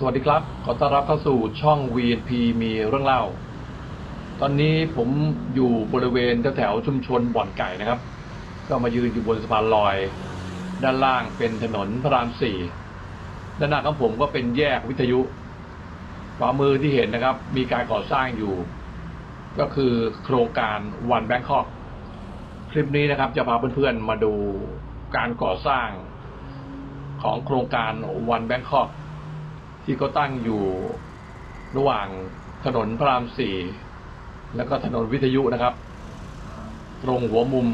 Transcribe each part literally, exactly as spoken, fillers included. สวัสดีครับขอต้อนรับเข้าสู่ช่อง วี เอ็น พี มีเรื่องเล่าตอนนี้ผมอยู่บริเวณแถวชุมชนบ่อนไก่นะครับก็มายืนอยู่บนสะพานลอยด้านล่างเป็นถนนพระรามสี่ด้านหน้าของผมก็เป็นแยกวิทยุขวามือที่เห็นนะครับมีการก่อสร้างอยู่ก็คือโครงการ One Bangkok คลิปนี้นะครับจะพาเพื่อนๆมาดูการก่อสร้างของโครงการ One Bangkokที่ก็ตั้งอยู่ระหว่างถนนพระรามสี่แล้วก็ถนนวิทยุนะครับตรงหัวมุม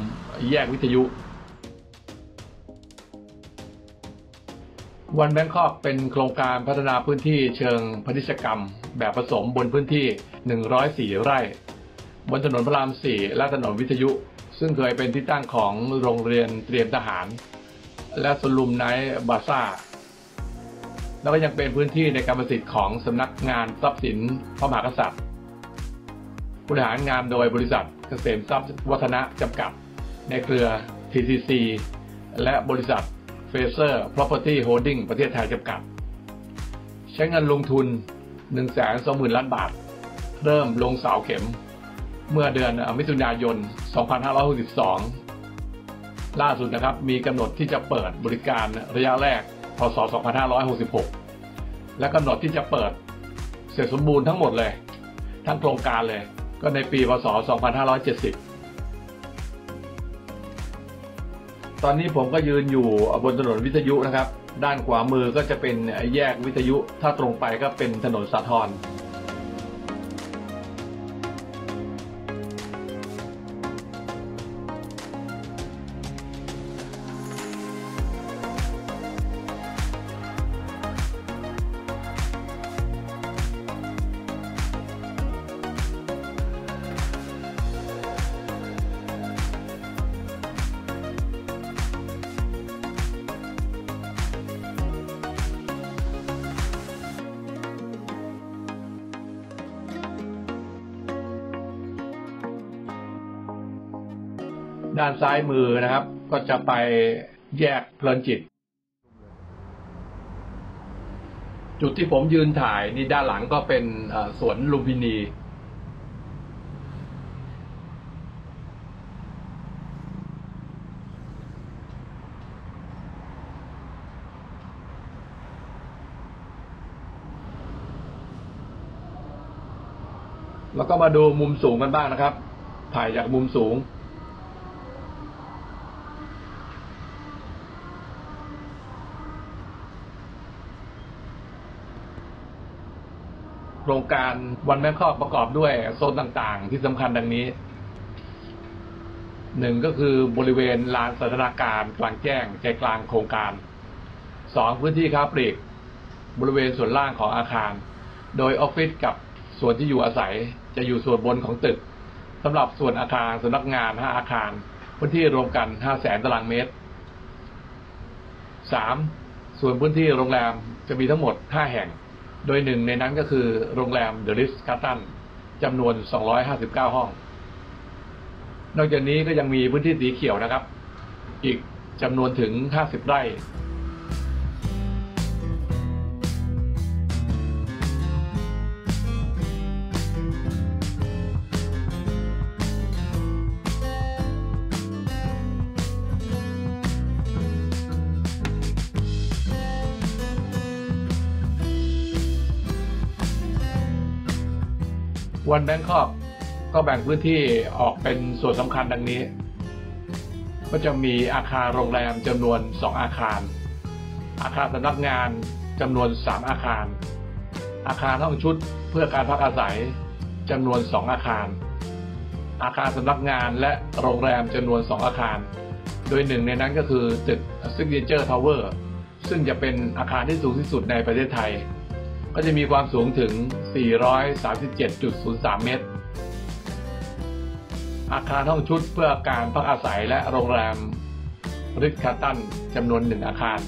แยกวิทยุ One Bangkok เป็นโครงการพัฒนาพื้นที่เชิงพาณิชยกรรมแบบผสมบนพื้นที่หนึ่งร้อยสี่ไร่บนถนนพระรามสี่และถนนวิทยุซึ่งเคยเป็นที่ตั้งของโรงเรียนเตรียมทหารและสวนลุมไนท์บาซ่าแล้วก็ยังเป็นพื้นที่ในกรรมสิทธิ์ของสำนักงานทรัพย์สินพระมหากษัตริย์บริหารงานโดยบริษัทเกษมทรัพย์วัฒนะจำกัดในเครือ ที ซี ซี และบริษัทเฟเซอร์ Property Holding ประเทศไทยจำกัดใช้เงินลงทุน หนึ่งแสนสองหมื่น ล้านบาทเริ่มลงเสาเข็มเมื่อเดือนมิถุนายน สองพันห้าร้อยหกสิบสอง ล่าสุดนะครับมีกำหนดที่จะเปิดบริการระยะแรกพ.ศ. สองพันห้าร้อยหกสิบหก และกำหนดที่จะเปิดเสร็จสมบูรณ์ทั้งหมดเลยทั้งโครงการเลยก็ในปีพ.ศ. สองพันห้าร้อยเจ็ดสิบตอนนี้ผมก็ยืนอยู่บนถนนวิทยุนะครับด้านขวามือก็จะเป็นแยกวิทยุถ้าตรงไปก็เป็นถนนสาทรด้านซ้ายมือนะครับก็จะไปแยกเพลินจิตจุดที่ผมยืนถ่ายนี่ด้านหลังก็เป็นสวนลุมพินีแล้วก็มาดูมุมสูงกันบ้างนะครับถ่ายจากมุมสูงโครงการวันแบงคอกประกอบด้วยโซนต่างๆที่สำคัญดังนี้หนึ่งก็คือบริเวณลานสันทนาการกลางแจ้งใจกลางโครงการสองพื้นที่ค้าปลีกบริเวณส่วนล่างของอาคารโดยออฟฟิศกับส่วนที่อยู่อาศัยจะอยู่ส่วนบนของตึกสำหรับส่วนอาคารสำนักงานห้าอาคารพื้นที่รวมกันห้าแสนตารางเมตรสามส่วนพื้นที่โรงแรมจะมีทั้งหมดห้าแห่งโดยหนึ่งในนั้นก็คือโรงแรมเดลิสการ์ตันจำนวนสองร้อยห้าสิบเก้าห้องนอกจากนี้ก็ยังมีพื้นที่สีเขียวนะครับอีกจำนวนถึงห้าสิบไร่วันแบงคอกก็แบ่งพื้นที่ออกเป็นส่วนสำคัญดังนี้ก็จะมีอาคารโรงแรมจำนวนสองอาคารอาคารสำนักงานจำนวนสามอาคารอาคารห้องชุดเพื่อการพักอาศัยจำนวนสองอาคารอาคารสำนักงานและโรงแรมจำนวนสองอาคารโดยหนึ่งในนั้นก็คือตึกซิกเนเจอร์ทาวเวอร์ซึ่งจะเป็นอาคารที่สูงที่สุดในประเทศไทยก็จะมีความสูงถึง สี่ร้อยสามสิบเจ็ดจุดศูนย์สาม เมตรอาคารห้องชุดเพื่อการพักอาศัยและโรงแรมริทคาร์ตันจำนวนหนึ่งอาคาร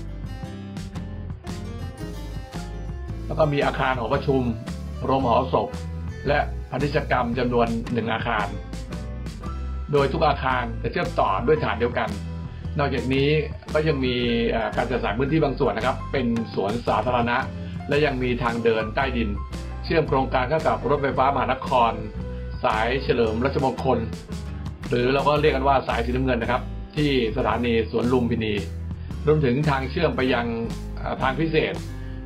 แล้วก็มีอาคารหอประชุมโรงหอศพและพาณิชยกรรมจำนวนหนึ่งอาคารโดยทุกอาคารจะเชื่อมต่อด้วยฐานเดียวกันนอกจากนี้ก็ยังมีการจัดสรรพื้นที่บางส่วนนะครับเป็นสวนสาธารณะ และยังมีทางเดินใต้ดินเชื่อมโครงการเข้ากับรถไฟฟ้ามหานครสายเฉลิมรัชมงคลหรือเราก็เรียกกันว่าสายสีน้ำเงินนะครับที่สถานีสวนลุมพินีรวมถึงทางเชื่อมไปยังทางพิเศษ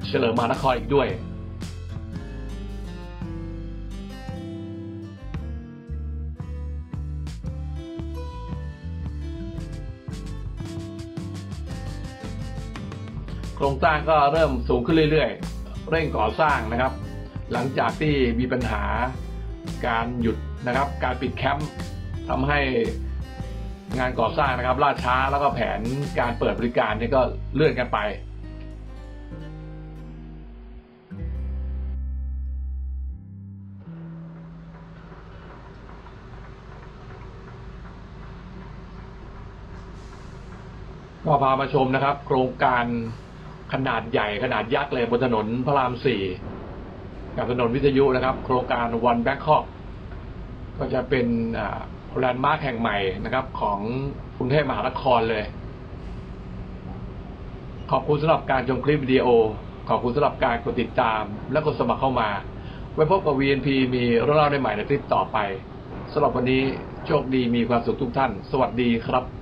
เฉลิมมหานครอีกด้วยโครงสร้างก็เริ่มสูงขึ้นเรื่อยๆเร่งก่อสร้างนะครับหลังจากที่มีปัญหาการหยุดนะครับการปิดแคมป์ทำให้งานก่อสร้างนะครับล่าช้าแล้วก็แผนการเปิดบริการนี่ก็เลื่อนกันไปก็พามาชมนะครับโครงการขนาดใหญ่ขนาดยักษ์เลยบนถนนพระรามสี่กับถนนวิทยุนะครับโครงการ One Bangkok ก็จะเป็นแลนด์มาร์คแห่งใหม่นะครับของกรุงเทพมหานครเลยขอบคุณสำหรับการชมคลิปวิดีโอขอบคุณสำหรับการกดติดตามและกดสมัครเข้ามาไว้พบกับ วี เอ็น พี มีเรื่องเล่าได้ใหม่ในคลิปต่อไปสำหรับวันนี้โชคดีมีความสุขทุกท่านสวัสดีครับ